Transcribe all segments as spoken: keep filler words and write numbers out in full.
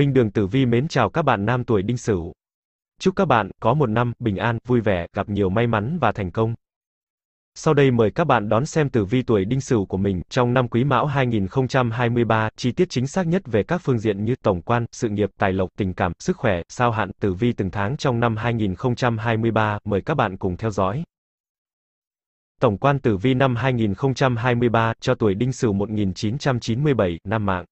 Minh Đường Tử Vi mến chào các bạn nam tuổi Đinh Sửu. Chúc các bạn có một năm bình an, vui vẻ, gặp nhiều may mắn và thành công. Sau đây mời các bạn đón xem tử vi tuổi Đinh Sửu của mình trong năm Quý Mão hai nghìn không trăm hai mươi ba, chi tiết chính xác nhất về các phương diện như tổng quan, sự nghiệp, tài lộc, tình cảm, sức khỏe, sao hạn, tử vi từng tháng trong năm hai nghìn không trăm hai mươi ba, mời các bạn cùng theo dõi. Tổng quan tử vi năm hai nghìn không trăm hai mươi ba cho tuổi Đinh Sửu một nghìn chín trăm chín mươi bảy, Nam Mạng.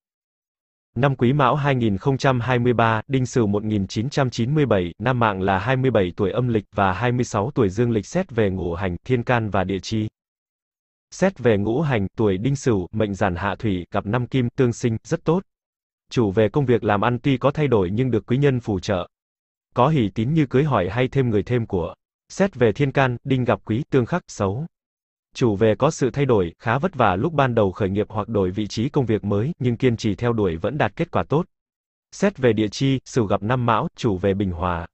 Năm Quý Mão hai nghìn không trăm hai mươi ba, Đinh Sửu một nghìn chín trăm chín mươi bảy, Nam Mạng là hai mươi bảy tuổi âm lịch và hai mươi sáu tuổi dương lịch xét về ngũ hành, thiên can và địa chi. Xét về ngũ hành, tuổi Đinh Sửu, mệnh giản hạ thủy, gặp năm kim, tương sinh, rất tốt. Chủ về công việc làm ăn tuy có thay đổi nhưng được quý nhân phù trợ. Có hỷ tín như cưới hỏi hay thêm người thêm của. Xét về thiên can, Đinh gặp quý, tương khắc, xấu. Chủ về có sự thay đổi, khá vất vả lúc ban đầu khởi nghiệp hoặc đổi vị trí công việc mới, nhưng kiên trì theo đuổi vẫn đạt kết quả tốt. Xét về địa chi, Sửu gặp năm Mão, chủ về bình hòa.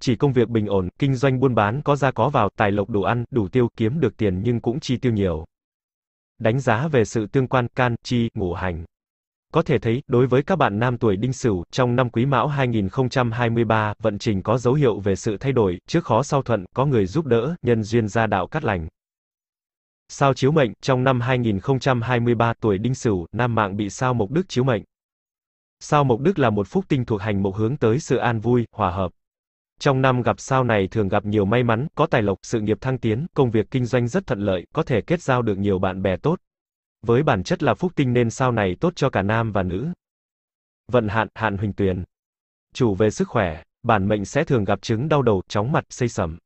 Chỉ công việc bình ổn, kinh doanh buôn bán có ra có vào, tài lộc đủ ăn, đủ tiêu, kiếm được tiền nhưng cũng chi tiêu nhiều. Đánh giá về sự tương quan, can, chi, ngũ hành. Có thể thấy, đối với các bạn nam tuổi Đinh Sửu, trong năm Quý Mão hai nghìn không trăm hai mươi ba, vận trình có dấu hiệu về sự thay đổi, trước khó sau thuận, có người giúp đỡ, nhân duyên gia đạo cát lành. Sao chiếu mệnh, trong năm hai nghìn không trăm hai mươi ba, tuổi Đinh Sửu, Nam Mạng bị sao Mộc Đức chiếu mệnh. Sao Mộc Đức là một phúc tinh thuộc hành mộc hướng tới sự an vui, hòa hợp. Trong năm gặp sao này thường gặp nhiều may mắn, có tài lộc, sự nghiệp thăng tiến, công việc kinh doanh rất thuận lợi, có thể kết giao được nhiều bạn bè tốt. Với bản chất là phúc tinh nên sao này tốt cho cả nam và nữ. Vận hạn, hạn huỳnh tuyền. Chủ về sức khỏe, bản mệnh sẽ thường gặp chứng đau đầu, chóng mặt, xây sẩm.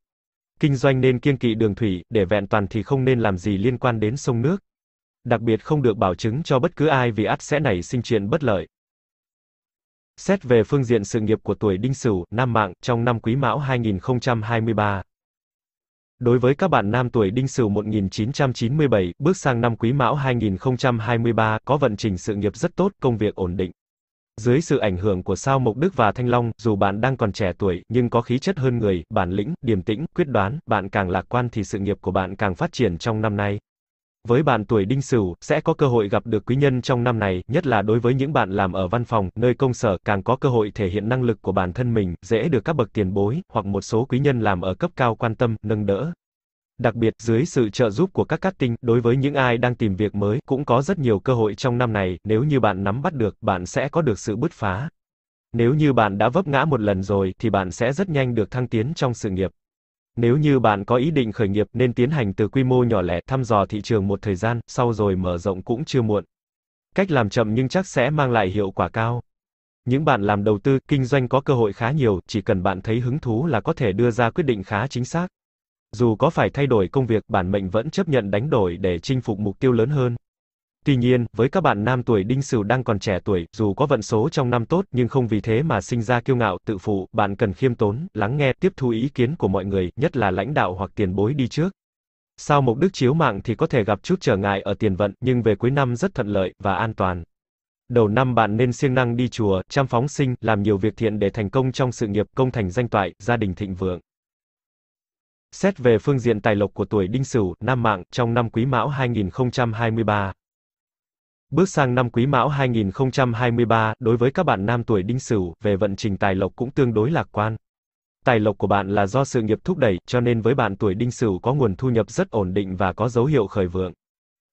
Kinh doanh nên kiêng kỵ đường thủy, để vẹn toàn thì không nên làm gì liên quan đến sông nước. Đặc biệt không được bảo chứng cho bất cứ ai vì ắt sẽ nảy sinh chuyện bất lợi. Xét về phương diện sự nghiệp của tuổi Đinh Sửu, Nam Mạng, trong năm Quý Mão hai nghìn không trăm hai mươi ba. Đối với các bạn nam tuổi Đinh Sửu một nghìn chín trăm chín mươi bảy, bước sang năm Quý Mão hai nghìn không trăm hai mươi ba, có vận trình sự nghiệp rất tốt, công việc ổn định. Dưới sự ảnh hưởng của sao Mộc Đức và Thanh Long, dù bạn đang còn trẻ tuổi, nhưng có khí chất hơn người, bản lĩnh, điềm tĩnh, quyết đoán, bạn càng lạc quan thì sự nghiệp của bạn càng phát triển trong năm nay. Với bạn tuổi Đinh Sửu, sẽ có cơ hội gặp được quý nhân trong năm này, nhất là đối với những bạn làm ở văn phòng, nơi công sở, càng có cơ hội thể hiện năng lực của bản thân mình, dễ được các bậc tiền bối, hoặc một số quý nhân làm ở cấp cao quan tâm, nâng đỡ. Đặc biệt, dưới sự trợ giúp của các cát tinh, đối với những ai đang tìm việc mới, cũng có rất nhiều cơ hội trong năm này, nếu như bạn nắm bắt được, bạn sẽ có được sự bứt phá. Nếu như bạn đã vấp ngã một lần rồi, thì bạn sẽ rất nhanh được thăng tiến trong sự nghiệp. Nếu như bạn có ý định khởi nghiệp, nên tiến hành từ quy mô nhỏ lẻ, thăm dò thị trường một thời gian, sau rồi mở rộng cũng chưa muộn. Cách làm chậm nhưng chắc sẽ mang lại hiệu quả cao. Những bạn làm đầu tư, kinh doanh có cơ hội khá nhiều, chỉ cần bạn thấy hứng thú là có thể đưa ra quyết định khá chính xác. Dù có phải thay đổi công việc, bản mệnh vẫn chấp nhận đánh đổi để chinh phục mục tiêu lớn hơn. Tuy nhiên, với các bạn nam tuổi Đinh Sửu đang còn trẻ tuổi, dù có vận số trong năm tốt, nhưng không vì thế mà sinh ra kiêu ngạo, tự phụ, bạn cần khiêm tốn, lắng nghe, tiếp thu ý kiến của mọi người, nhất là lãnh đạo hoặc tiền bối đi trước. Sao Mộc Đức chiếu mạng thì có thể gặp chút trở ngại ở tiền vận, nhưng về cuối năm rất thuận lợi và an toàn. Đầu năm bạn nên siêng năng đi chùa, chăm phóng sinh, làm nhiều việc thiện để thành công trong sự nghiệp, công thành danh toại, gia đình thịnh vượng. Xét về phương diện tài lộc của tuổi Đinh Sửu, Nam Mạng, trong năm Quý Mão hai nghìn không trăm hai mươi ba. Bước sang năm Quý Mão hai nghìn không trăm hai mươi ba, đối với các bạn nam tuổi Đinh Sửu, về vận trình tài lộc cũng tương đối lạc quan. Tài lộc của bạn là do sự nghiệp thúc đẩy, cho nên với bạn tuổi Đinh Sửu có nguồn thu nhập rất ổn định và có dấu hiệu khởi vượng.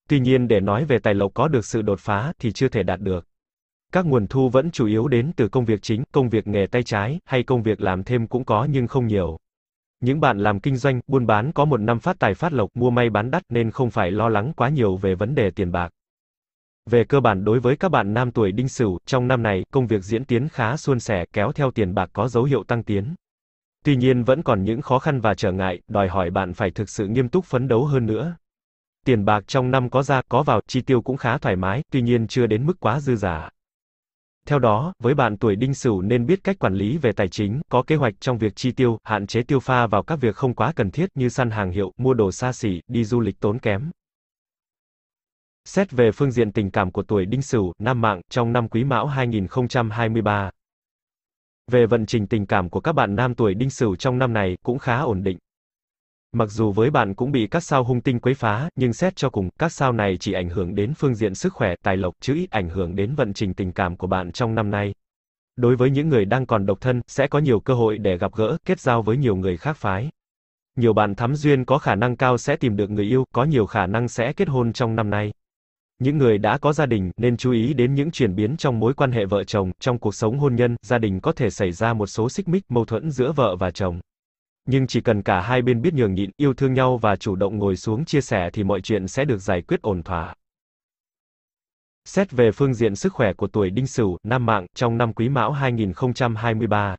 Tuy nhiên để nói về tài lộc có được sự đột phá thì chưa thể đạt được. Các nguồn thu vẫn chủ yếu đến từ công việc chính, công việc nghề tay trái, hay công việc làm thêm cũng có nhưng không nhiều. Những bạn làm kinh doanh, buôn bán có một năm phát tài phát lộc, mua may bán đắt nên không phải lo lắng quá nhiều về vấn đề tiền bạc. Về cơ bản đối với các bạn nam tuổi Đinh Sửu, trong năm này, công việc diễn tiến khá suôn sẻ, kéo theo tiền bạc có dấu hiệu tăng tiến. Tuy nhiên vẫn còn những khó khăn và trở ngại, đòi hỏi bạn phải thực sự nghiêm túc phấn đấu hơn nữa. Tiền bạc trong năm có ra, có vào, chi tiêu cũng khá thoải mái, tuy nhiên chưa đến mức quá dư dả. Theo đó, với bạn tuổi Đinh Sửu nên biết cách quản lý về tài chính, có kế hoạch trong việc chi tiêu, hạn chế tiêu pha vào các việc không quá cần thiết như săn hàng hiệu, mua đồ xa xỉ, đi du lịch tốn kém. Xét về phương diện tình cảm của tuổi Đinh Sửu, Nam Mạng, trong năm Quý Mão hai nghìn không trăm hai mươi ba. Về vận trình tình cảm của các bạn nam tuổi Đinh Sửu trong năm này cũng khá ổn định. Mặc dù với bạn cũng bị các sao hung tinh quấy phá, nhưng xét cho cùng, các sao này chỉ ảnh hưởng đến phương diện sức khỏe, tài lộc, chứ ít ảnh hưởng đến vận trình tình cảm của bạn trong năm nay. Đối với những người đang còn độc thân, sẽ có nhiều cơ hội để gặp gỡ, kết giao với nhiều người khác phái. Nhiều bạn thắm duyên có khả năng cao sẽ tìm được người yêu, có nhiều khả năng sẽ kết hôn trong năm nay. Những người đã có gia đình, nên chú ý đến những chuyển biến trong mối quan hệ vợ chồng, trong cuộc sống hôn nhân, gia đình có thể xảy ra một số xích mích, mâu thuẫn giữa vợ và chồng. Nhưng chỉ cần cả hai bên biết nhường nhịn, yêu thương nhau và chủ động ngồi xuống chia sẻ thì mọi chuyện sẽ được giải quyết ổn thỏa. Xét về phương diện sức khỏe của tuổi Đinh Sửu, Nam Mạng, trong năm Quý Mão hai nghìn không trăm hai mươi ba.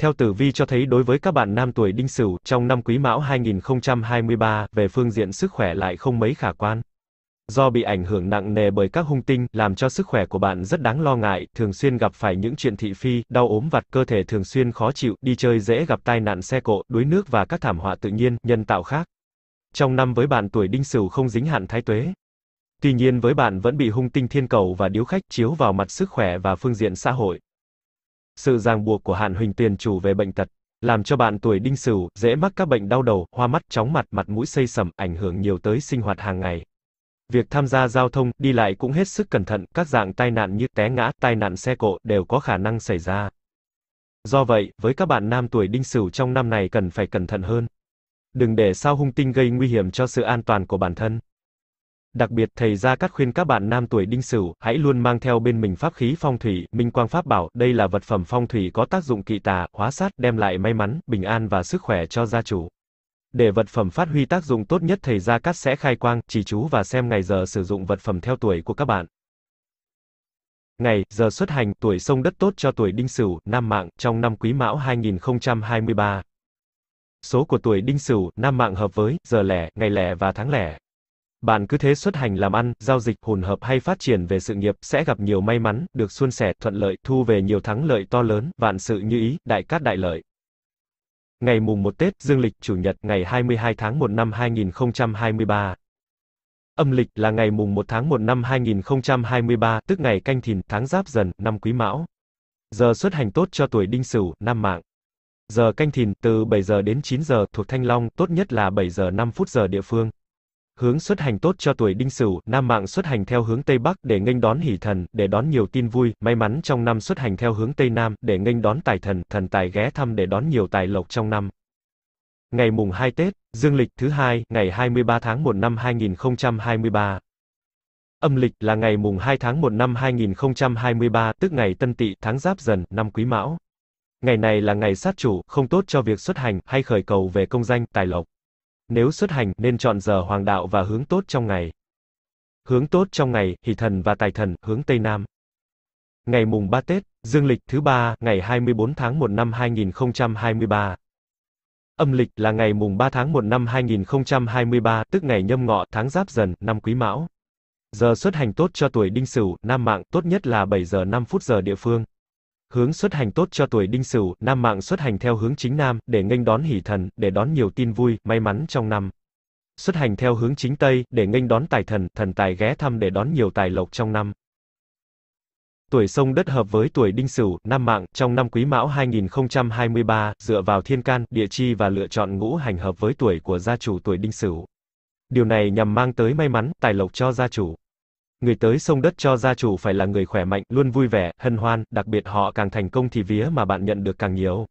Theo tử vi cho thấy đối với các bạn nam tuổi Đinh Sửu, trong năm Quý Mão hai nghìn không trăm hai mươi ba, về phương diện sức khỏe lại không mấy khả quan. Do bị ảnh hưởng nặng nề bởi các hung tinh, làm cho sức khỏe của bạn rất đáng lo ngại, thường xuyên gặp phải những chuyện thị phi, đau ốm vặt, cơ thể thường xuyên khó chịu, đi chơi dễ gặp tai nạn xe cộ, đuối nước và các thảm họa tự nhiên, nhân tạo khác. Trong năm với bạn tuổi Đinh Sửu không dính hạn Thái Tuế. Tuy nhiên với bạn vẫn bị hung tinh Thiên Cầu và Điếu Khách chiếu vào mặt sức khỏe và phương diện xã hội. Sự ràng buộc của hạn Huỳnh Tiền Chủ về bệnh tật, làm cho bạn tuổi Đinh Sửu dễ mắc các bệnh đau đầu, hoa mắt, chóng mặt, mặt mũi xây sẩm, ảnh hưởng nhiều tới sinh hoạt hàng ngày. Việc tham gia giao thông, đi lại cũng hết sức cẩn thận, các dạng tai nạn như té ngã, tai nạn xe cộ đều có khả năng xảy ra. Do vậy, với các bạn nam tuổi Đinh Sửu trong năm này cần phải cẩn thận hơn. Đừng để sao hung tinh gây nguy hiểm cho sự an toàn của bản thân. Đặc biệt, thầy Gia Cát khuyên các bạn nam tuổi Đinh Sửu, hãy luôn mang theo bên mình pháp khí phong thủy, minh quang pháp bảo, đây là vật phẩm phong thủy có tác dụng kỵ tà, hóa sát, đem lại may mắn, bình an và sức khỏe cho gia chủ. Để vật phẩm phát huy tác dụng tốt nhất, thầy Gia Cát sẽ khai quang, chỉ chú và xem ngày giờ sử dụng vật phẩm theo tuổi của các bạn. Ngày, giờ xuất hành, tuổi Sông Đất tốt cho tuổi Đinh Sửu, Nam Mạng, trong năm Quý Mão hai nghìn không trăm hai mươi ba. Số của tuổi Đinh Sửu, Nam Mạng hợp với giờ lẻ, ngày lẻ và tháng lẻ. Bạn cứ thế xuất hành làm ăn, giao dịch, hồn hợp hay phát triển về sự nghiệp, sẽ gặp nhiều may mắn, được suôn sẻ, thuận lợi, thu về nhiều thắng lợi to lớn, vạn sự như ý, đại cát đại lợi. Ngày mùng một Tết, dương lịch, Chủ nhật, ngày hai mươi hai tháng một năm hai nghìn không trăm hai mươi ba. Âm lịch là ngày mùng một tháng một năm hai nghìn không trăm hai mươi ba, tức ngày Canh Thìn, tháng Giáp Dần, năm Quý Mão. Giờ xuất hành tốt cho tuổi Đinh Sửu, Nam Mạng. Giờ Canh Thìn, từ bảy giờ đến chín giờ, thuộc Thanh Long, tốt nhất là bảy giờ năm phút giờ địa phương. Hướng xuất hành tốt cho tuổi Đinh Sửu, Nam Mạng xuất hành theo hướng Tây Bắc để nghênh đón hỷ thần, để đón nhiều tin vui, may mắn trong năm, xuất hành theo hướng Tây Nam để nghênh đón tài thần, thần tài ghé thăm để đón nhiều tài lộc trong năm. Ngày mùng hai Tết, dương lịch thứ hai, ngày hai mươi ba tháng một năm hai nghìn không trăm hai mươi ba. Âm lịch là ngày mùng hai tháng một năm hai nghìn không trăm hai mươi ba, tức ngày Tân Tỵ, tháng Giáp Dần, năm Quý Mão. Ngày này là ngày sát chủ, không tốt cho việc xuất hành hay khởi cầu về công danh, tài lộc. Nếu xuất hành, nên chọn giờ hoàng đạo và hướng tốt trong ngày. Hướng tốt trong ngày, hỷ thần và tài thần, hướng Tây Nam. Ngày mùng ba Tết, dương lịch thứ ba, ngày hai mươi bốn tháng một năm hai nghìn không trăm hai mươi ba. Âm lịch là ngày mùng ba tháng một năm hai nghìn không trăm hai mươi ba, tức ngày Nhâm Ngọ, tháng Giáp Dần, năm Quý Mão. Giờ xuất hành tốt cho tuổi Đinh Sửu, Nam Mạng, tốt nhất là bảy giờ năm phút giờ địa phương. Hướng xuất hành tốt cho tuổi Đinh Sửu, Nam Mạng xuất hành theo hướng chính Nam, để nghênh đón hỷ thần, để đón nhiều tin vui, may mắn trong năm. Xuất hành theo hướng chính Tây, để nghênh đón tài thần, thần tài ghé thăm để đón nhiều tài lộc trong năm. Tuổi Sông Đất hợp với tuổi Đinh Sửu, Nam Mạng, trong năm Quý Mão hai nghìn không trăm hai mươi ba, dựa vào thiên can, địa chi và lựa chọn ngũ hành hợp với tuổi của gia chủ tuổi Đinh Sửu. Điều này nhằm mang tới may mắn, tài lộc cho gia chủ. Người tới Sông Đất cho gia chủ phải là người khỏe mạnh, luôn vui vẻ, hân hoan, đặc biệt họ càng thành công thì vía mà bạn nhận được càng nhiều.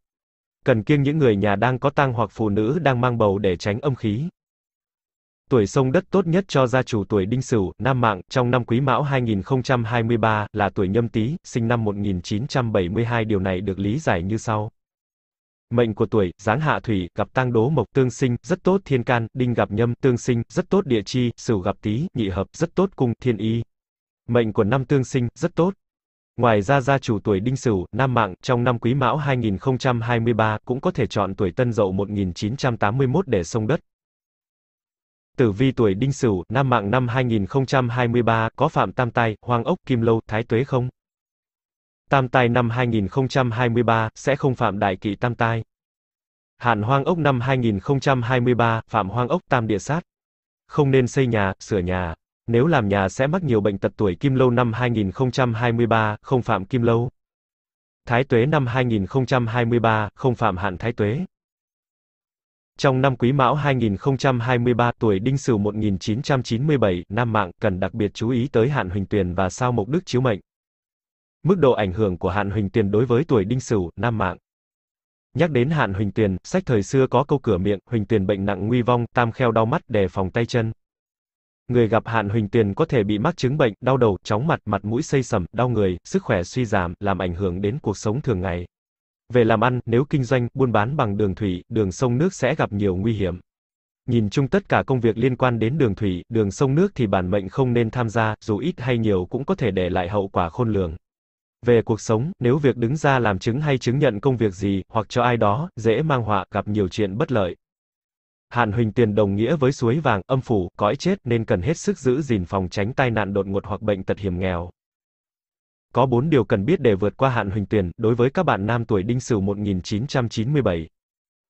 Cần kiêng những người nhà đang có tang hoặc phụ nữ đang mang bầu để tránh âm khí. Tuổi Sông Đất tốt nhất cho gia chủ tuổi Đinh Sửu, Nam Mạng, trong năm Quý Mão hai nghìn không trăm hai mươi ba, là tuổi Nhâm Tý, sinh năm một nghìn chín trăm bảy mươi hai, điều này được lý giải như sau. Mệnh của tuổi, giáng hạ thủy, gặp tang đố mộc, tương sinh, rất tốt thiên can, đinh gặp nhâm, tương sinh, rất tốt địa chi, sửu gặp tý, nhị hợp, rất tốt cung, thiên y. Mệnh của năm tương sinh, rất tốt. Ngoài ra gia chủ tuổi Đinh Sửu, Nam Mạng, trong năm Quý Mão hai nghìn không trăm hai mươi ba, cũng có thể chọn tuổi Tân Dậu một nghìn chín trăm tám mươi mốt để Sông Đất. Tử vi tuổi Đinh Sửu, Nam Mạng năm hai nghìn không trăm hai mươi ba, có phạm tam tai, hoang ốc, kim lâu, thái tuế không? Tam tai năm hai nghìn không trăm hai mươi ba, sẽ không phạm đại kỵ tam tai. Hạn hoang ốc năm hai nghìn không trăm hai mươi ba, phạm hoang ốc, tam địa sát. Không nên xây nhà, sửa nhà. Nếu làm nhà sẽ mắc nhiều bệnh tật. Tuổi kim lâu năm hai nghìn không trăm hai mươi ba, không phạm kim lâu. Thái tuế năm hai nghìn không trăm hai mươi ba, không phạm hạn thái tuế. Trong năm Quý Mão hai nghìn không trăm hai mươi ba, tuổi Đinh Sửu một nghìn chín trăm chín mươi bảy, Nam Mạng, cần đặc biệt chú ý tới hạn Huỳnh Tuyền và sao Mộc Đức chiếu mệnh. Mức độ ảnh hưởng của hạn huỳnh tiền đối với tuổi Đinh Sửu, Nam Mạng. Nhắc đến hạn huỳnh tiền, sách thời xưa có câu cửa miệng, huỳnh tiền bệnh nặng nguy vong, tam kheo đau mắt, đề phòng tay chân. Người gặp hạn huỳnh tiền có thể bị mắc chứng bệnh, đau đầu, chóng mặt, mặt mũi xây sẩm, đau người, sức khỏe suy giảm, làm ảnh hưởng đến cuộc sống thường ngày. Về làm ăn, nếu kinh doanh, buôn bán bằng đường thủy, đường sông nước sẽ gặp nhiều nguy hiểm. Nhìn chung tất cả công việc liên quan đến đường thủy, đường sông nước thì bản mệnh không nên tham gia, dù ít hay nhiều cũng có thể để lại hậu quả khôn lường. Về cuộc sống, nếu việc đứng ra làm chứng hay chứng nhận công việc gì, hoặc cho ai đó, dễ mang họa, gặp nhiều chuyện bất lợi. Hạn huỳnh tiền đồng nghĩa với suối vàng, âm phủ, cõi chết, nên cần hết sức giữ gìn phòng tránh tai nạn đột ngột hoặc bệnh tật hiểm nghèo. Có bốn điều cần biết để vượt qua hạn huỳnh tiền, đối với các bạn nam tuổi Đinh Sửu một nghìn chín trăm chín mươi bảy.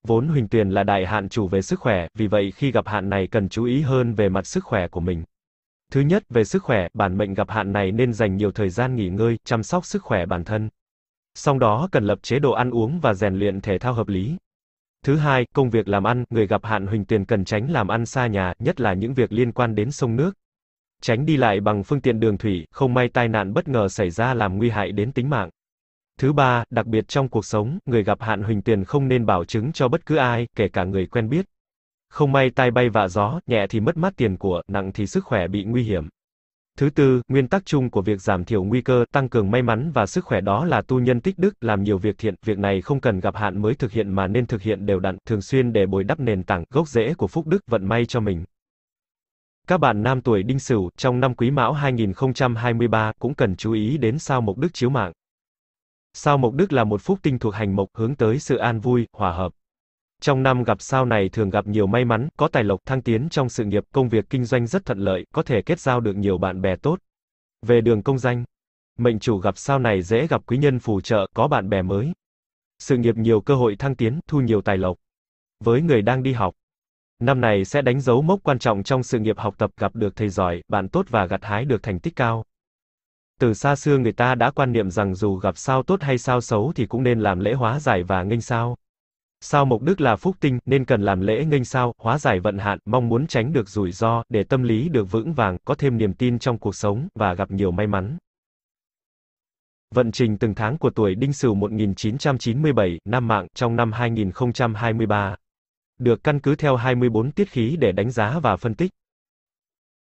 Vốn huỳnh tiền là đại hạn chủ về sức khỏe, vì vậy khi gặp hạn này cần chú ý hơn về mặt sức khỏe của mình. Thứ nhất, về sức khỏe, bản mệnh gặp hạn này nên dành nhiều thời gian nghỉ ngơi, chăm sóc sức khỏe bản thân. Song đó cần lập chế độ ăn uống và rèn luyện thể thao hợp lý. Thứ hai, công việc làm ăn, người gặp hạn huỳnh tiền cần tránh làm ăn xa nhà, nhất là những việc liên quan đến sông nước. Tránh đi lại bằng phương tiện đường thủy, không may tai nạn bất ngờ xảy ra làm nguy hại đến tính mạng. Thứ ba, đặc biệt trong cuộc sống, người gặp hạn huỳnh tiền không nên bảo chứng cho bất cứ ai, kể cả người quen biết. Không may tai bay vạ gió, nhẹ thì mất mát tiền của, nặng thì sức khỏe bị nguy hiểm. Thứ tư, nguyên tắc chung của việc giảm thiểu nguy cơ, tăng cường may mắn và sức khỏe đó là tu nhân tích đức, làm nhiều việc thiện, việc này không cần gặp hạn mới thực hiện mà nên thực hiện đều đặn, thường xuyên để bồi đắp nền tảng, gốc rễ của phúc đức, vận may cho mình. Các bạn nam tuổi Đinh Sửu, trong năm Quý Mão hai nghìn không trăm hai mươi ba, cũng cần chú ý đến sao Mộc Đức chiếu mạng. Sao Mộc Đức là một phúc tinh thuộc hành mộc, hướng tới sự an vui, hòa hợp. Trong năm gặp sao này thường gặp nhiều may mắn, có tài lộc, thăng tiến trong sự nghiệp, công việc kinh doanh rất thuận lợi, có thể kết giao được nhiều bạn bè tốt. Về đường công danh, mệnh chủ gặp sao này dễ gặp quý nhân phù trợ, có bạn bè mới. Sự nghiệp nhiều cơ hội thăng tiến, thu nhiều tài lộc. Với người đang đi học, năm này sẽ đánh dấu mốc quan trọng trong sự nghiệp học tập, gặp được thầy giỏi, bạn tốt và gặt hái được thành tích cao. Từ xa xưa người ta đã quan niệm rằng dù gặp sao tốt hay sao xấu thì cũng nên làm lễ hóa giải và nghênh sao. Sao Mộc Đức là phúc tinh, nên cần làm lễ nghênh sao, hóa giải vận hạn, mong muốn tránh được rủi ro, để tâm lý được vững vàng, có thêm niềm tin trong cuộc sống, và gặp nhiều may mắn. Vận trình từng tháng của tuổi Đinh Sửu một nghìn chín trăm chín mươi bảy, Nam Mạng, trong năm hai nghìn không trăm hai mươi ba. Được căn cứ theo hai mươi bốn tiết khí để đánh giá và phân tích.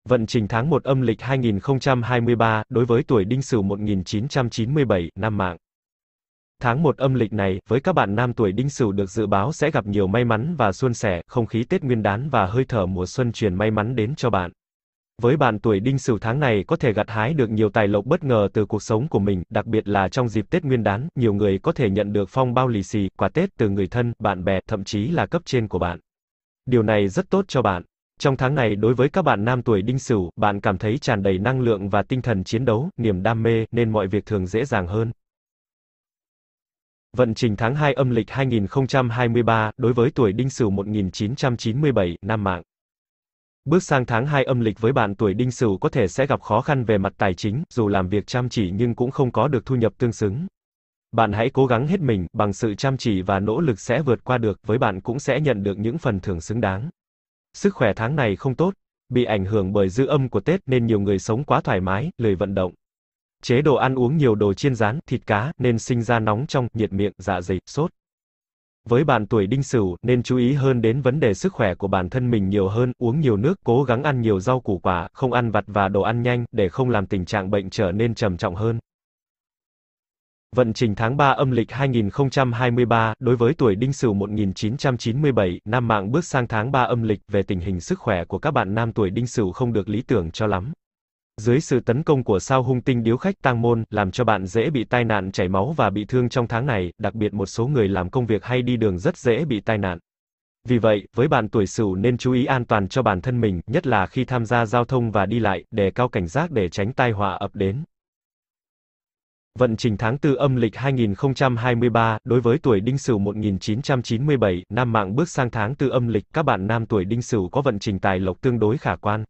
Vận trình tháng một âm lịch hai nghìn không trăm hai mươi ba, đối với tuổi Đinh Sửu một nghìn chín trăm chín mươi bảy, Nam Mạng. Tháng một âm lịch này, với các bạn nam tuổi Đinh Sửu được dự báo sẽ gặp nhiều may mắn và suôn sẻ, không khí Tết Nguyên đán và hơi thở mùa xuân truyền may mắn đến cho bạn. Với bạn tuổi Đinh Sửu tháng này có thể gặt hái được nhiều tài lộc bất ngờ từ cuộc sống của mình, đặc biệt là trong dịp Tết Nguyên đán, nhiều người có thể nhận được phong bao lì xì, quà Tết từ người thân, bạn bè, thậm chí là cấp trên của bạn. Điều này rất tốt cho bạn. Trong tháng này đối với các bạn nam tuổi Đinh Sửu, bạn cảm thấy tràn đầy năng lượng và tinh thần chiến đấu, niềm đam mê, nên mọi việc thường dễ dàng hơn. Vận trình tháng hai âm lịch hai nghìn không trăm hai mươi ba, đối với tuổi Đinh Sửu một nghìn chín trăm chín mươi bảy, Nam Mạng. Bước sang tháng hai âm lịch với bạn tuổi Đinh Sửu có thể sẽ gặp khó khăn về mặt tài chính, dù làm việc chăm chỉ nhưng cũng không có được thu nhập tương xứng. Bạn hãy cố gắng hết mình, bằng sự chăm chỉ và nỗ lực sẽ vượt qua được, với bạn cũng sẽ nhận được những phần thưởng xứng đáng. Sức khỏe tháng này không tốt, bị ảnh hưởng bởi dư âm của Tết nên nhiều người sống quá thoải mái, lười vận động. Chế độ ăn uống nhiều đồ chiên rán, thịt cá, nên sinh ra nóng trong, nhiệt miệng, dạ dày, sốt. Với bạn tuổi Đinh Sửu, nên chú ý hơn đến vấn đề sức khỏe của bản thân mình nhiều hơn, uống nhiều nước, cố gắng ăn nhiều rau củ quả, không ăn vặt và đồ ăn nhanh, để không làm tình trạng bệnh trở nên trầm trọng hơn. Vận trình tháng ba âm lịch hai nghìn không trăm hai mươi ba, đối với tuổi Đinh Sửu một nghìn chín trăm chín mươi bảy, Nam Mạng bước sang tháng ba âm lịch, về tình hình sức khỏe của các bạn nam tuổi Đinh Sửu không được lý tưởng cho lắm. Dưới sự tấn công của sao hung tinh điếu khách tang môn, làm cho bạn dễ bị tai nạn chảy máu và bị thương trong tháng này, đặc biệt một số người làm công việc hay đi đường rất dễ bị tai nạn. Vì vậy, với bạn tuổi Sửu nên chú ý an toàn cho bản thân mình, nhất là khi tham gia giao thông và đi lại, đề cao cảnh giác để tránh tai họa ập đến. Vận trình tháng tư âm lịch hai nghìn không trăm hai mươi ba, đối với tuổi Đinh Sửu một nghìn chín trăm chín mươi bảy, Nam Mạng bước sang tháng tư âm lịch, các bạn nam tuổi Đinh Sửu có vận trình tài lộc tương đối khả quan.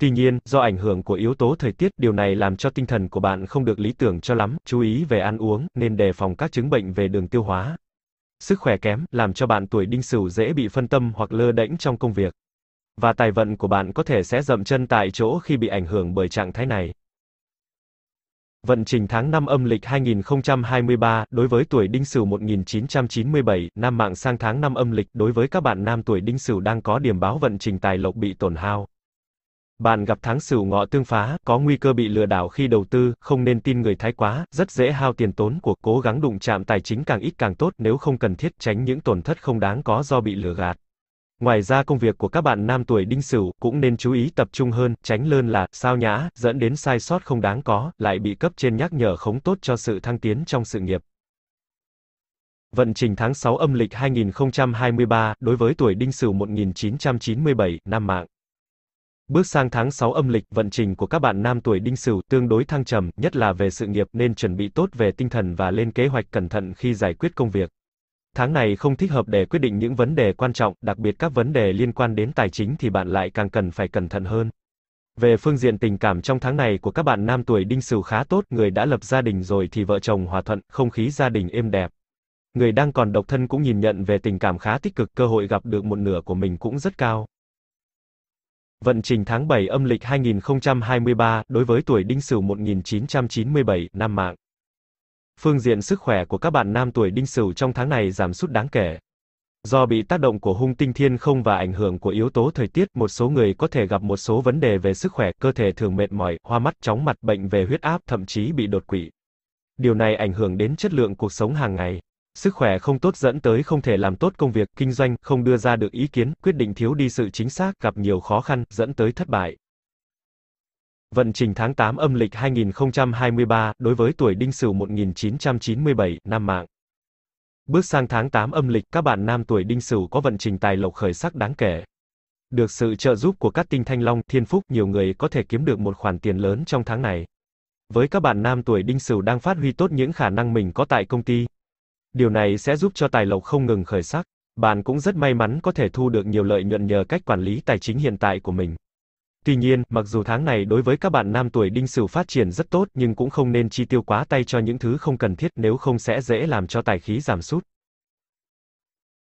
Tuy nhiên, do ảnh hưởng của yếu tố thời tiết, điều này làm cho tinh thần của bạn không được lý tưởng cho lắm, chú ý về ăn uống, nên đề phòng các chứng bệnh về đường tiêu hóa. Sức khỏe kém, làm cho bạn tuổi Đinh Sửu dễ bị phân tâm hoặc lơ đễnh trong công việc. Và tài vận của bạn có thể sẽ dậm chân tại chỗ khi bị ảnh hưởng bởi trạng thái này. Vận trình tháng năm âm lịch hai nghìn không trăm hai mươi ba, đối với tuổi Đinh Sửu một nghìn chín trăm chín mươi bảy, Nam Mạng sang tháng năm âm lịch, đối với các bạn nam tuổi Đinh Sửu đang có điểm báo vận trình tài lộc bị tổn hao. Bạn gặp tháng Sửu Ngọ tương phá, có nguy cơ bị lừa đảo khi đầu tư, không nên tin người thái quá, rất dễ hao tiền tốn của, cố gắng đụng chạm tài chính càng ít càng tốt nếu không cần thiết, tránh những tổn thất không đáng có do bị lừa gạt. Ngoài ra công việc của các bạn nam tuổi Đinh Sửu cũng nên chú ý tập trung hơn, tránh lơn là, sao nhã, dẫn đến sai sót không đáng có, lại bị cấp trên nhắc nhở không tốt cho sự thăng tiến trong sự nghiệp. Vận trình tháng sáu âm lịch hai nghìn không trăm hai mươi ba, đối với tuổi Đinh Sửu một nghìn chín trăm chín mươi bảy, Nam Mạng. Bước sang tháng sáu âm lịch, vận trình của các bạn nam tuổi Đinh Sửu tương đối thăng trầm, nhất là về sự nghiệp nên chuẩn bị tốt về tinh thần và lên kế hoạch cẩn thận khi giải quyết công việc. Tháng này không thích hợp để quyết định những vấn đề quan trọng, đặc biệt các vấn đề liên quan đến tài chính thì bạn lại càng cần phải cẩn thận hơn. Về phương diện tình cảm trong tháng này của các bạn nam tuổi Đinh Sửu khá tốt, người đã lập gia đình rồi thì vợ chồng hòa thuận, không khí gia đình êm đẹp. Người đang còn độc thân cũng nhìn nhận về tình cảm khá tích cực, cơ hội gặp được một nửa của mình cũng rất cao. Vận trình tháng bảy âm lịch hai nghìn không trăm hai mươi ba, đối với tuổi Đinh Sửu một nghìn chín trăm chín mươi bảy, Nam Mạng. Phương diện sức khỏe của các bạn nam tuổi Đinh Sửu trong tháng này giảm sút đáng kể. Do bị tác động của hung tinh thiên không và ảnh hưởng của yếu tố thời tiết, một số người có thể gặp một số vấn đề về sức khỏe, cơ thể thường mệt mỏi, hoa mắt, chóng mặt, bệnh về huyết áp, thậm chí bị đột quỵ. Điều này ảnh hưởng đến chất lượng cuộc sống hàng ngày. Sức khỏe không tốt dẫn tới không thể làm tốt công việc, kinh doanh, không đưa ra được ý kiến, quyết định thiếu đi sự chính xác, gặp nhiều khó khăn, dẫn tới thất bại. Vận trình tháng tám âm lịch hai nghìn không trăm hai mươi ba, đối với tuổi Đinh Sửu một nghìn chín trăm chín mươi bảy, Nam Mạng. Bước sang tháng tám âm lịch, các bạn nam tuổi Đinh Sửu có vận trình tài lộc khởi sắc đáng kể. Được sự trợ giúp của các tinh thanh long, thiên phúc, nhiều người có thể kiếm được một khoản tiền lớn trong tháng này. Với các bạn nam tuổi Đinh Sửu đang phát huy tốt những khả năng mình có tại công ty. Điều này sẽ giúp cho tài lộc không ngừng khởi sắc. Bạn cũng rất may mắn có thể thu được nhiều lợi nhuận nhờ cách quản lý tài chính hiện tại của mình. Tuy nhiên, mặc dù tháng này đối với các bạn nam tuổi Đinh Sửu phát triển rất tốt nhưng cũng không nên chi tiêu quá tay cho những thứ không cần thiết nếu không sẽ dễ làm cho tài khí giảm sút.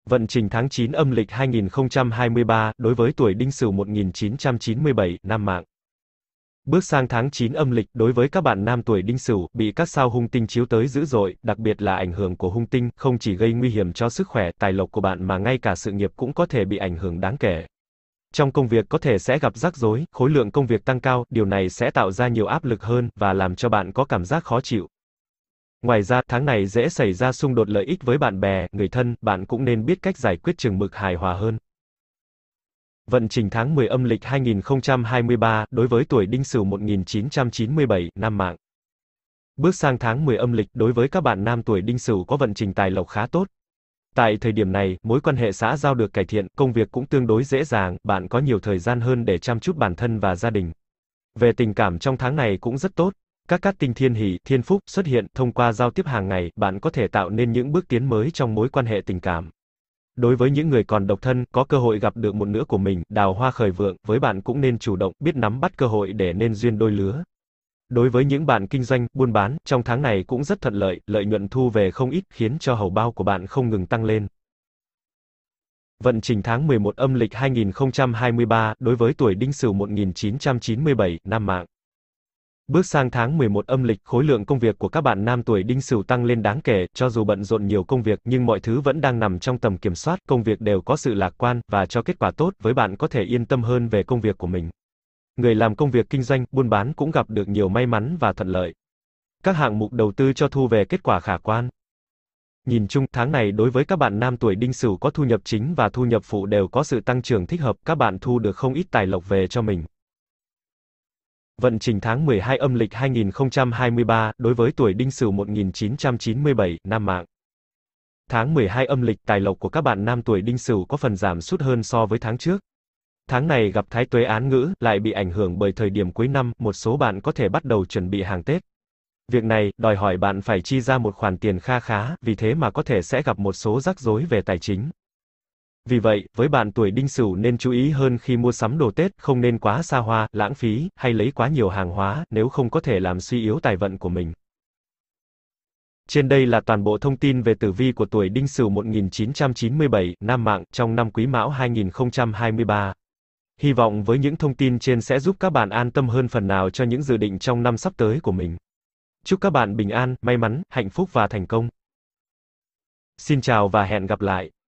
Vận trình tháng chín âm lịch hai nghìn không trăm hai mươi ba, đối với tuổi Đinh Sửu một nghìn chín trăm chín mươi bảy, Nam Mạng. Bước sang tháng chín âm lịch, đối với các bạn nam tuổi Đinh Sửu, bị các sao hung tinh chiếu tới dữ dội, đặc biệt là ảnh hưởng của hung tinh, không chỉ gây nguy hiểm cho sức khỏe, tài lộc của bạn mà ngay cả sự nghiệp cũng có thể bị ảnh hưởng đáng kể. Trong công việc có thể sẽ gặp rắc rối, khối lượng công việc tăng cao, điều này sẽ tạo ra nhiều áp lực hơn, và làm cho bạn có cảm giác khó chịu. Ngoài ra, tháng này dễ xảy ra xung đột lợi ích với bạn bè, người thân, bạn cũng nên biết cách giải quyết chừng mực hài hòa hơn. Vận trình tháng mười âm lịch hai nghìn không trăm hai mươi ba, đối với tuổi Đinh Sửu một nghìn chín trăm chín mươi bảy, Nam Mạng. Bước sang tháng mười âm lịch, đối với các bạn nam tuổi Đinh Sửu có vận trình tài lộc khá tốt. Tại thời điểm này, mối quan hệ xã giao được cải thiện, công việc cũng tương đối dễ dàng, bạn có nhiều thời gian hơn để chăm chút bản thân và gia đình. Về tình cảm trong tháng này cũng rất tốt. Các cát tinh thiên hỷ, thiên phúc xuất hiện, thông qua giao tiếp hàng ngày, bạn có thể tạo nên những bước tiến mới trong mối quan hệ tình cảm. Đối với những người còn độc thân, có cơ hội gặp được một nửa của mình, đào hoa khởi vượng, với bạn cũng nên chủ động, biết nắm bắt cơ hội để nên duyên đôi lứa. Đối với những bạn kinh doanh, buôn bán, trong tháng này cũng rất thuận lợi, lợi nhuận thu về không ít, khiến cho hầu bao của bạn không ngừng tăng lên. Vận trình tháng mười một âm lịch hai nghìn không trăm hai mươi ba, đối với tuổi Đinh Sửu một nghìn chín trăm chín mươi bảy, Nam Mạng. Bước sang tháng mười một âm lịch, khối lượng công việc của các bạn nam tuổi Đinh Sửu tăng lên đáng kể, cho dù bận rộn nhiều công việc nhưng mọi thứ vẫn đang nằm trong tầm kiểm soát, công việc đều có sự lạc quan, và cho kết quả tốt, với bạn có thể yên tâm hơn về công việc của mình. Người làm công việc kinh doanh, buôn bán cũng gặp được nhiều may mắn và thuận lợi. Các hạng mục đầu tư cho thu về kết quả khả quan. Nhìn chung, tháng này đối với các bạn nam tuổi Đinh Sửu có thu nhập chính và thu nhập phụ đều có sự tăng trưởng thích hợp, các bạn thu được không ít tài lộc về cho mình. Vận trình tháng mười hai âm lịch hai nghìn không trăm hai mươi ba, đối với tuổi Đinh Sửu một nghìn chín trăm chín mươi bảy, Nam Mạng. Tháng mười hai âm lịch, tài lộc của các bạn nam tuổi Đinh Sửu có phần giảm sút hơn so với tháng trước. Tháng này gặp thái tuế án ngữ, lại bị ảnh hưởng bởi thời điểm cuối năm, một số bạn có thể bắt đầu chuẩn bị hàng Tết. Việc này, đòi hỏi bạn phải chi ra một khoản tiền kha khá, vì thế mà có thể sẽ gặp một số rắc rối về tài chính. Vì vậy, với bạn tuổi Đinh Sửu nên chú ý hơn khi mua sắm đồ Tết, không nên quá xa hoa, lãng phí, hay lấy quá nhiều hàng hóa, nếu không có thể làm suy yếu tài vận của mình. Trên đây là toàn bộ thông tin về tử vi của tuổi Đinh Sửu một nghìn chín trăm chín mươi bảy, Nam Mạng, trong năm Quý Mão hai nghìn không trăm hai mươi ba. Hy vọng với những thông tin trên sẽ giúp các bạn an tâm hơn phần nào cho những dự định trong năm sắp tới của mình. Chúc các bạn bình an, may mắn, hạnh phúc và thành công. Xin chào và hẹn gặp lại.